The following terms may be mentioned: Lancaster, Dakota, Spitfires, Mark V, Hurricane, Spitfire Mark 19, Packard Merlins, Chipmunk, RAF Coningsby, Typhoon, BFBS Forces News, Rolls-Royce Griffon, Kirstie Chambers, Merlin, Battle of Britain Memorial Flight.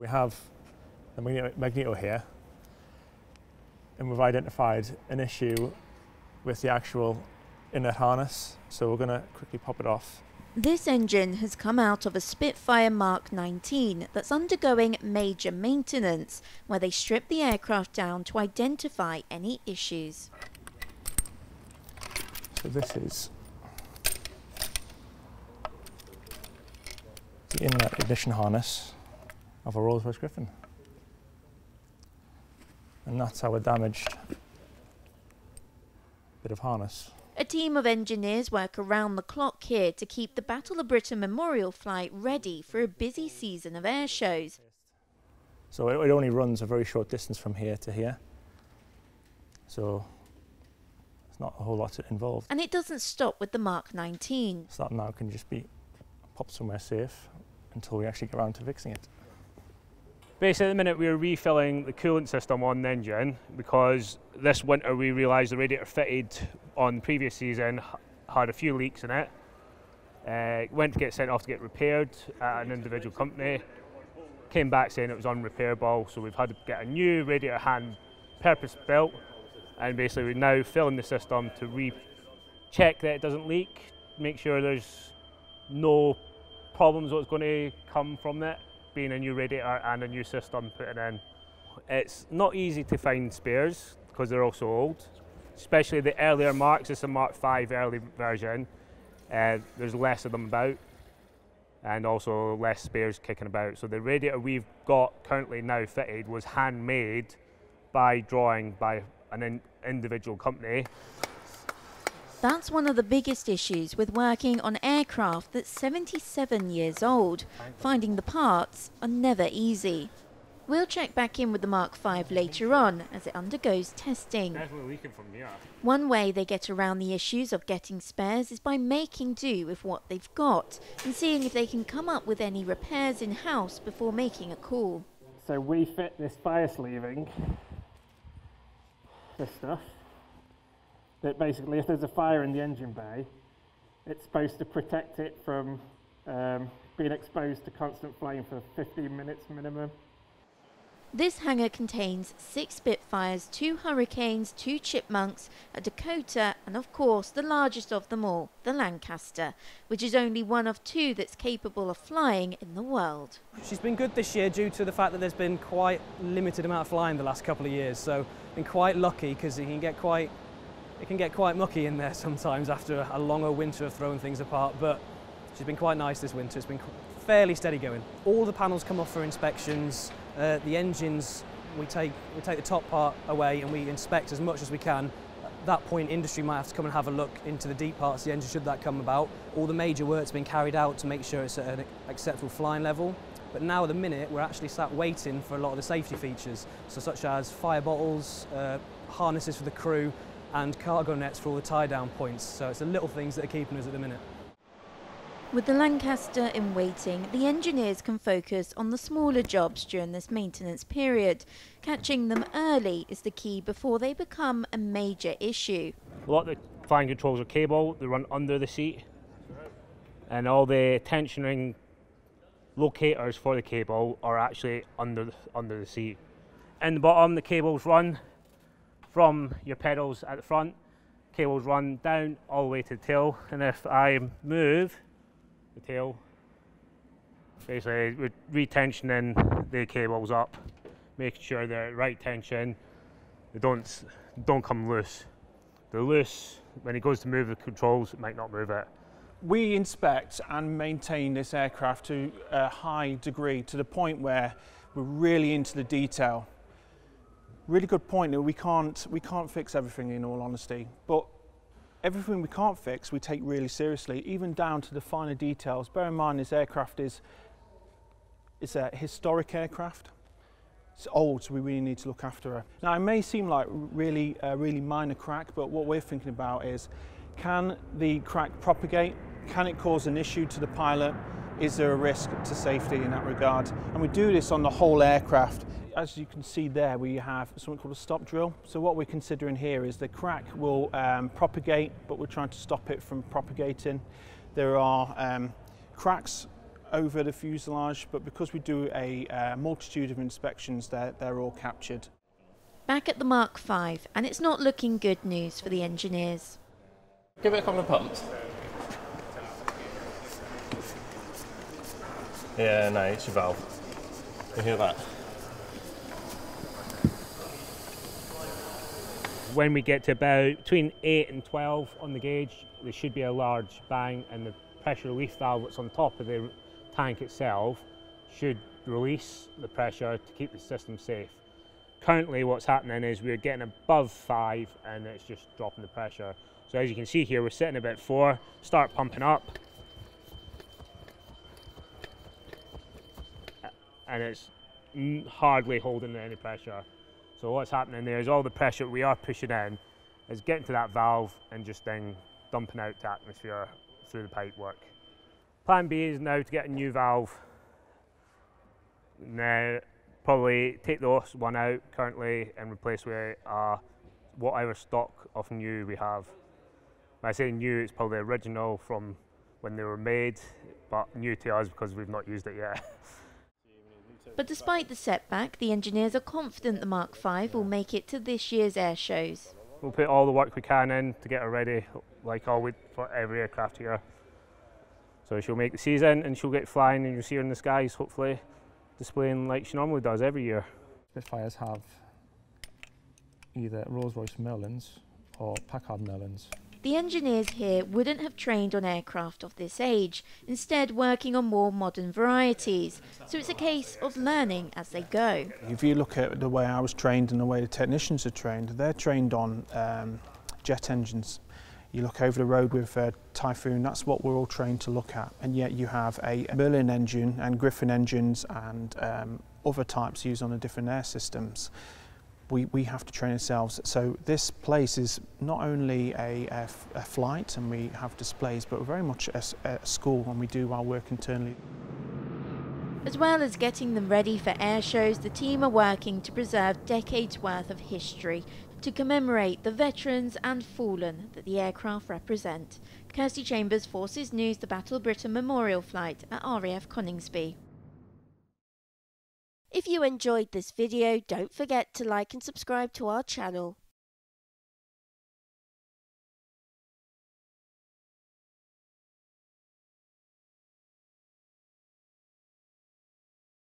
We have a magneto here, and we've identified an issue with the actual inlet harness, so we're going to quickly pop it off. This engine has come out of a Spitfire Mark 19 that's undergoing major maintenance, where they strip the aircraft down to identify any issues. So this is the inlet ignition harness of a Rolls-Royce Griffon. And that's our damaged bit of harness. A team of engineers work around the clock here to keep the Battle of Britain Memorial Flight ready for a busy season of air shows. So it only runs a very short distance from here to here, so there's not a whole lot involved. And it doesn't stop with the Mark 19. So that now can just be popped somewhere safe until we actually get around to fixing it. Basically, at the minute, we're refilling the coolant system on the engine because this winter we realised the radiator fitted on the previous season had a few leaks in it. Went to get sent off to get repaired at an individual company. Came back saying it was unrepairable, so we've had to get a new radiator hand purpose built. And basically, we're now filling the system to re-check that it doesn't leak, make sure there's no problems what's going to come from it. Being a new radiator and a new system putting in. It's not easy to find spares because they're also old, especially the earlier Marks. It's a Mark V early version. There's less of them about and also less spares kicking about. So the radiator we've got currently now fitted was handmade by drawing by an individual company. That's one of the biggest issues with working on aircraft that's 77 years old. Finding the parts are never easy. We'll check back in with the Mark V later on as it undergoes testing. Definitely leaking from here. One way they get around the issues of getting spares is by making do with what they've got and seeing if they can come up with any repairs in-house before making a call. So we fit this fire sleeving, this stuff. That basically, if there's a fire in the engine bay, it's supposed to protect it from being exposed to constant flame for 15 minutes minimum. This hangar contains 6 Spitfires, 2 Hurricanes, 2 Chipmunks, a Dakota, and of course the largest of them all, the Lancaster, which is only one of 2 that's capable of flying in the world. She's been good this year due to the fact that there's been quite limited amount of flying the last couple of years, so been quite lucky because you can get quite it can get quite mucky in there sometimes after a longer winter of throwing things apart, but she's been quite nice this winter. It's been fairly steady going. All the panels come off for inspections. The engines, we take the top part away and we inspect as much as we can. At that point, industry might have to come and have a look into the deep parts of the engine should that come about. All the major work's been carried out to make sure it's at an acceptable flying level. But now at the minute, we're actually sat waiting for a lot of the safety features, so such as fire bottles, harnesses for the crew, and cargo nets for all the tie-down points, so it's the little things that are keeping us at the minute. With the Lancaster in waiting, the engineers can focus on the smaller jobs during this maintenance period. Catching them early is the key before they become a major issue. A lot of the flying controls are cable, they run under the seat, and all the tensioning locators for the cable are actually under the seat. In the bottom, the cables run from your pedals at the front, cables run down all the way to the tail, and if I move the tail, basically we're retensioning the cables up, making sure they're at right tension, they don't come loose. They're loose, when it goes to move the controls, it might not move it. We inspect and maintain this aircraft to a high degree, to the point where we're really into the detail. Really good point that we can't fix everything, in all honesty, but everything we can't fix we take really seriously, even down to the finer details. Bear in mind this aircraft is a historic aircraft. It's old, so we really need to look after her. Now it may seem like really minor crack, but what we're thinking about is, can the crack propagate? Can it cause an issue to the pilot? Is there a risk to safety in that regard? And we do this on the whole aircraft. As you can see there, we have something called a stop drill. So what we're considering here is the crack will propagate, but we're trying to stop it from propagating. There are cracks over the fuselage, but because we do a multitude of inspections, they're all captured. Back at the Mark V, and it's not looking good news for the engineers. Give it a couple of pumps. Yeah, no, it's your valve. You hear that? When we get to about between 8 and 12 on the gauge, there should be a large bang, and the pressure relief valve that's on top of the tank itself should release the pressure to keep the system safe. Currently what's happening is we're getting above 5 and it's just dropping the pressure. So as you can see here, we're sitting about 4, start pumping up, and it's hardly holding any pressure. So what's happening there is all the pressure we are pushing in is getting to that valve and just then dumping out to atmosphere through the pipe work. Plan B is now to get a new valve. Now probably take the one out currently and replace with whatever stock of new we have. When I say new, it's probably original from when they were made, but new to us because we've not used it yet. But despite the setback, the engineers are confident the Mark V will make it to this year's air shows. We'll put all the work we can in to get her ready, like always for every aircraft here. So she'll make the season and she'll get flying, and you'll see her in the skies, hopefully, displaying like she normally does every year. Spitfires have either Rolls-Royce Merlins or Packard Merlins. The engineers here wouldn't have trained on aircraft of this age, instead working on more modern varieties, so it's a case of learning as they go. If you look at the way I was trained and the way the technicians are trained, they're trained on jet engines. You look over the road with Typhoon, that's what we're all trained to look at, and yet you have a Merlin engine and Griffon engines and other types used on the different air systems. We have to train ourselves. So this place is not only a flight and we have displays, but very much a school, and we do our work internally. As well as getting them ready for air shows, the team are working to preserve decades worth of history to commemorate the veterans and fallen that the aircraft represent. Kirstie Chambers, Forces News, the Battle of Britain Memorial Flight at RAF Coningsby. If you enjoyed this video, don't forget to like and subscribe to our channel.